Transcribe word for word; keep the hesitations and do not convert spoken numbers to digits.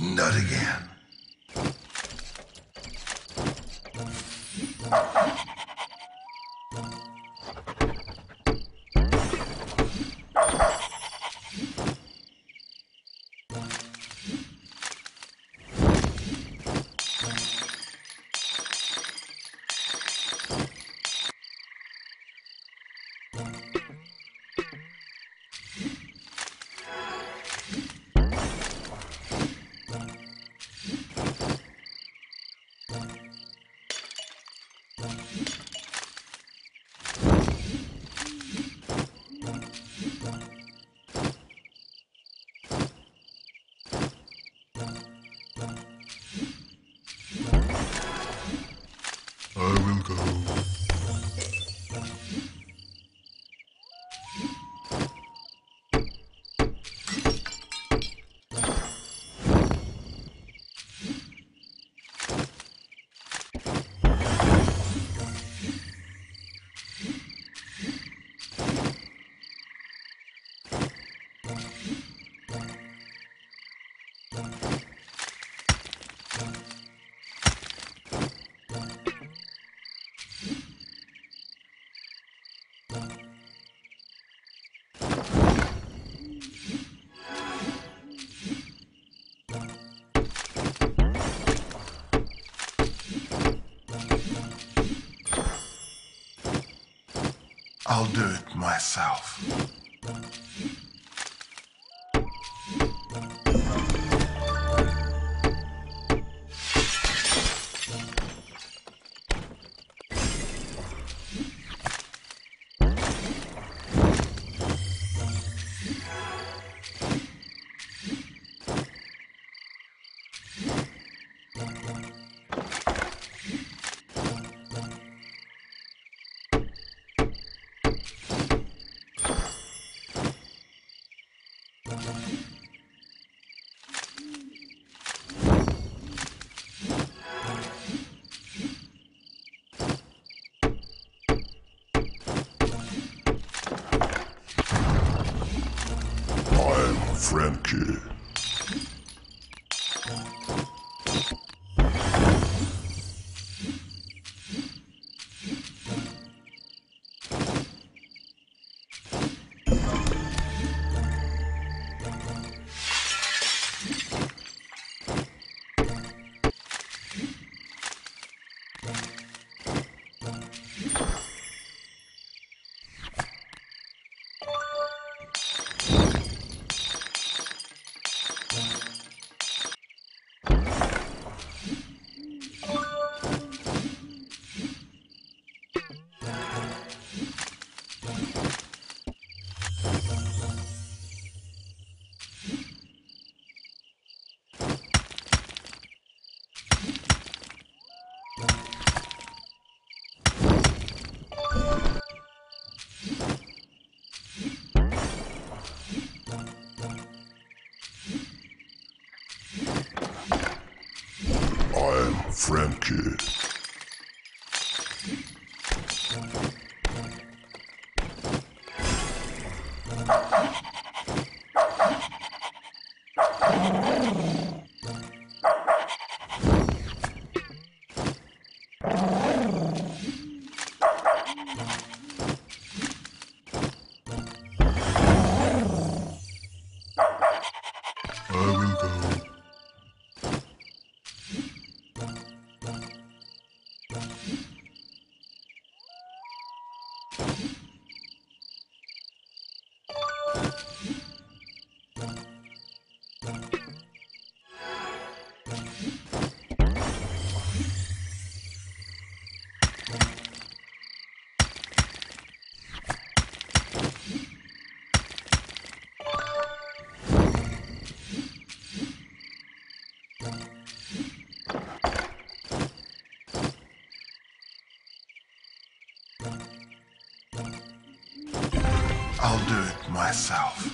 Not again. I'll do it myself. Frankie. Frankie. I'll do it myself.